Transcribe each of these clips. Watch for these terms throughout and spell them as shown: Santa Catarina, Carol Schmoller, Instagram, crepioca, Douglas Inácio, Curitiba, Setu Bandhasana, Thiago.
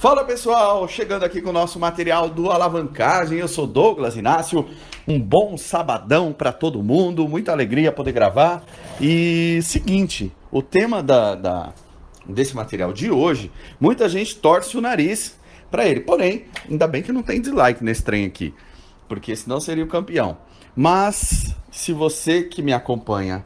Fala pessoal, chegando aqui com o nosso material do Alavancagem, eu sou Douglas Inácio, um bom sabadão para todo mundo, muita alegria poder gravar. E seguinte, o tema desse material de hoje, muita gente torce o nariz para ele, porém, ainda bem que não tem dislike nesse trem aqui, porque senão seria o campeão. Mas se você que me acompanha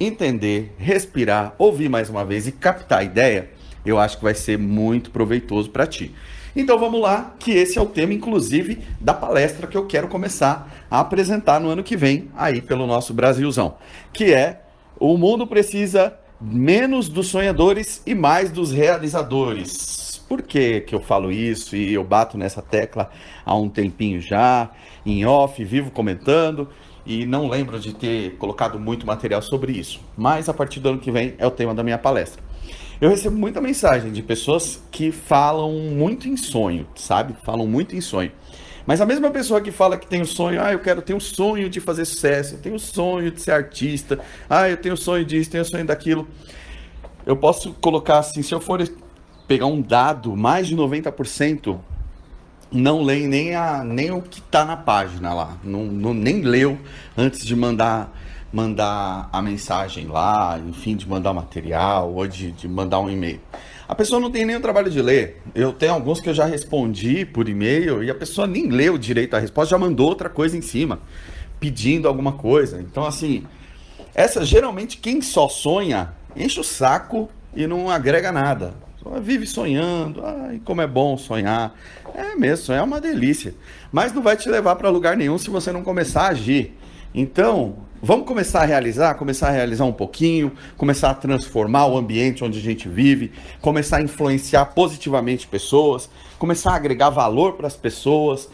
entender, respirar, ouvir mais uma vez e captar a ideia, eu acho que vai ser muito proveitoso para ti. Então vamos lá, que esse é o tema, inclusive, da palestra que eu quero começar a apresentar no ano que vem, aí pelo nosso Brasilzão, que é: o mundo precisa menos dos sonhadores e mais dos realizadores. Por que que eu falo isso? E eu bato nessa tecla há um tempinho já, em off, vivo comentando, e não lembro de ter colocado muito material sobre isso. Mas a partir do ano que vem é o tema da minha palestra. Eu recebo muita mensagem de pessoas que falam muito em sonho, sabe? Falam muito em sonho. Mas a mesma pessoa que fala que tem o sonho, eu quero ter o sonho de fazer sucesso, eu tenho o sonho de ser artista, eu tenho o sonho disso, tenho o sonho daquilo. Eu posso colocar assim, se eu for pegar um dado, mais de 90% não leem nem o que está na página lá, nem leu antes de mandar a mensagem lá, enfim, de mandar o material ou de mandar um e-mail. A pessoa não tem nem o trabalho de ler. Eu tenho alguns que eu já respondi por e-mail e a pessoa nem leu direito a resposta, já mandou outra coisa em cima, pedindo alguma coisa. Então, assim, geralmente quem só sonha, enche o saco e não agrega nada. Só vive sonhando, como é bom sonhar. É mesmo, sonhar é uma delícia. Mas não vai te levar para lugar nenhum se você não começar a agir. Então, vamos começar a realizar um pouquinho, começar a transformar o ambiente onde a gente vive, começar a influenciar positivamente pessoas, começar a agregar valor para as pessoas,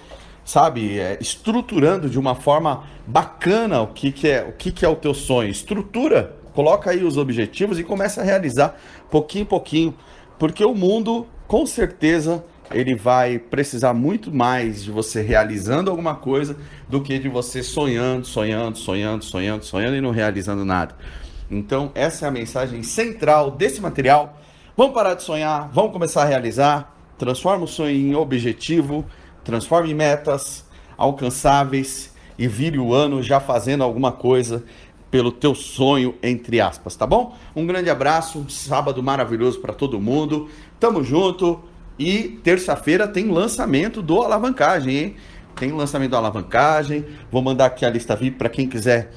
sabe? Estruturando de uma forma bacana o que é o teu sonho. Estrutura, coloca aí os objetivos e começa a realizar pouquinho em pouquinho, porque o mundo, com certeza, ele vai precisar muito mais de você realizando alguma coisa do que de você sonhando e não realizando nada. Então, essa é a mensagem central desse material. Vamos parar de sonhar, vamos começar a realizar. Transforma o sonho em objetivo, transforma em metas alcançáveis e vire o ano já fazendo alguma coisa pelo teu sonho, entre aspas, tá bom? Um grande abraço, um sábado maravilhoso para todo mundo. Tamo junto. E terça-feira tem lançamento do Alavancagem, hein? Tem lançamento do Alavancagem. Vou mandar aqui a lista VIP para quem quiser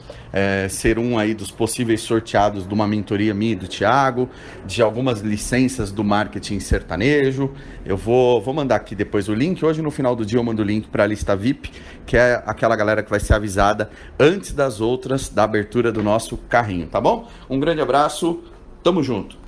ser um aí dos possíveis sorteados de uma mentoria minha e do Thiago, de algumas licenças do marketing sertanejo. Eu vou mandar aqui depois o link. Hoje, no final do dia, eu mando o link para a lista VIP, que é aquela galera que vai ser avisada antes das outras da abertura do nosso carrinho, tá bom? Um grande abraço, tamo junto!